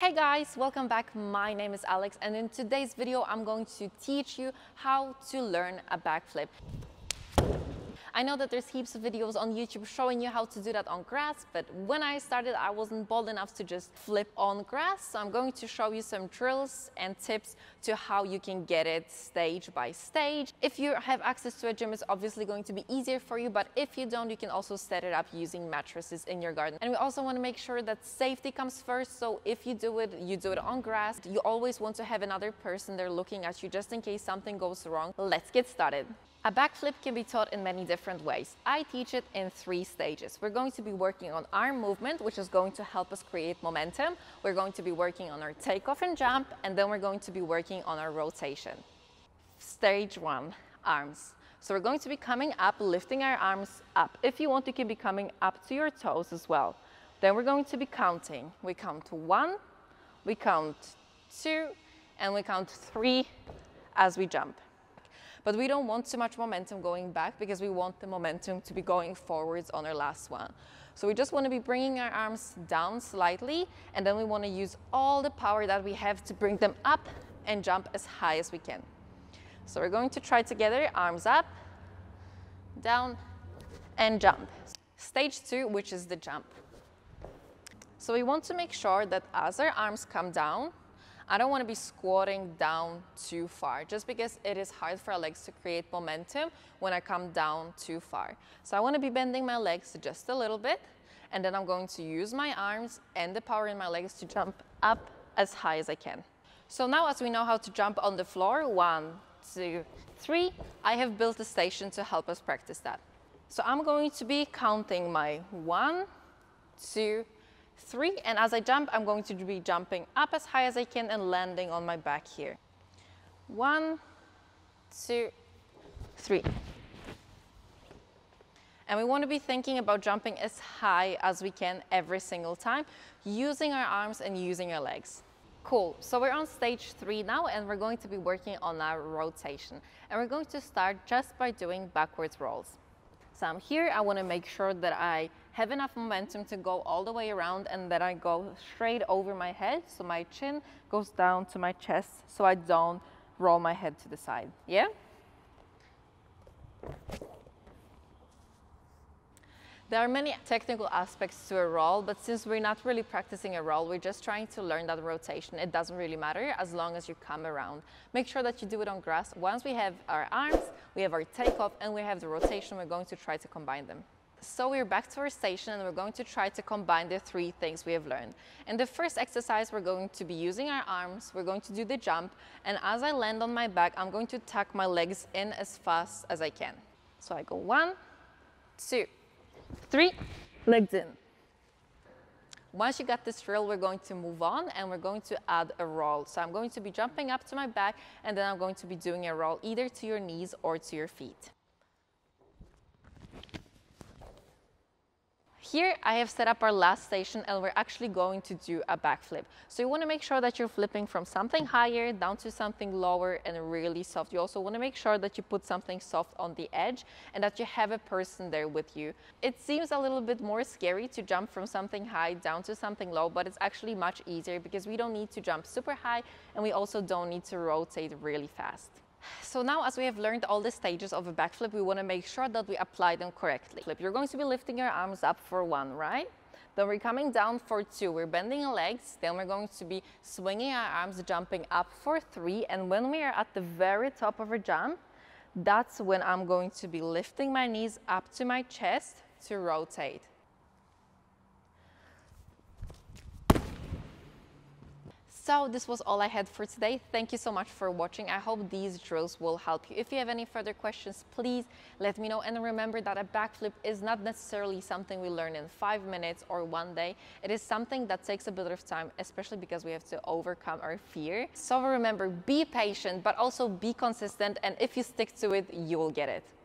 Hey guys, welcome back. My name is Alex and in today's video I'm going to teach you how to learn a backflip. I know that there's heaps of videos on YouTube showing you how to do that on grass, but when I started I wasn't bold enough to just flip on grass, so I'm going to show you some drills and tips to how you can get it stage by stage. If you have access to a gym, it's obviously going to be easier for you, but if you don't, you can also set it up using mattresses in your garden. And we also want to make sure that safety comes first, so if you do it on grass. You always want to have another person there looking at you just in case something goes wrong. Let's get started. A backflip can be taught in many different ways. I teach it in 3 stages. We're going to be working on arm movement, which is going to help us create momentum. We're going to be working on our takeoff and jump, and then we're going to be working on our rotation. Stage 1, arms. So we're going to be coming up, lifting our arms up. If you want, you can be coming up to your toes as well. Then we're going to be counting. We count 1, we count 2, and we count 3 as we jump. But we don't want too much momentum going back because we want the momentum to be going forwards on our last one. So we just want to be bringing our arms down slightly, and then we want to use all the power that we have to bring them up and jump as high as we can. So we're going to try together, arms up, down, and jump. Stage 2, which is the jump. So we want to make sure that as our arms come down, I don't want to be squatting down too far, just because it is hard for our legs to create momentum when I come down too far. So I want to be bending my legs just a little bit, and then I'm going to use my arms and the power in my legs to jump up as high as I can. So now, as we know how to jump on the floor, 1, 2, 3, I have built a station to help us practice that. So I'm going to be counting my 1, 2, 3, and as I jump, I'm going to be jumping up as high as I can and landing on my back here. 1, 2, 3. And we want to be thinking about jumping as high as we can every single time, using our arms and using our legs. Cool, so we're on stage 3 now, and we're going to be working on our rotation. And we're going to start just by doing backwards rolls. So I'm here, I want to make sure that I have enough momentum to go all the way around and that I go straight over my head, so my chin goes down to my chest, so I don't roll my head to the side, yeah? There are many technical aspects to a roll, but since we're not really practicing a roll, we're just trying to learn that rotation. It doesn't really matter as long as you come around. Make sure that you do it on grass. Once we have our arms, we have our takeoff, and we have the rotation, we're going to try to combine them. So we're back to our station, and we're going to try to combine the 3 things we have learned. In the first exercise, we're going to be using our arms, we're going to do the jump, and as I land on my back, I'm going to tuck my legs in as fast as I can. So I go 1, 2, 3, legs in. Once you got this drill, we're going to move on and we're going to add a roll. So I'm going to be jumping up to my back, and then I'm going to be doing a roll either to your knees or to your feet. Here I have set up our last station, and we're actually going to do a backflip. So you want to make sure that you're flipping from something higher down to something lower and really soft. You also want to make sure that you put something soft on the edge and that you have a person there with you. It seems a little bit more scary to jump from something high down to something low, but it's actually much easier because we don't need to jump super high, and we also don't need to rotate really fast. So now, as we have learned all the stages of a backflip, we want to make sure that we apply them correctly. You're going to be lifting your arms up for 1, right? Then we're coming down for 2, we're bending our legs, then we're going to be swinging our arms, jumping up for 3, and when we are at the very top of our jump, that's when I'm going to be lifting my knees up to my chest to rotate. So this was all I had for today. Thank you so much for watching. I hope these drills will help you. If you have any further questions, please let me know. And remember that a backflip is not necessarily something we learn in 5 minutes or one day. It is something that takes a bit of time, especially because we have to overcome our fear. So remember, be patient, but also be consistent. And if you stick to it, you will get it.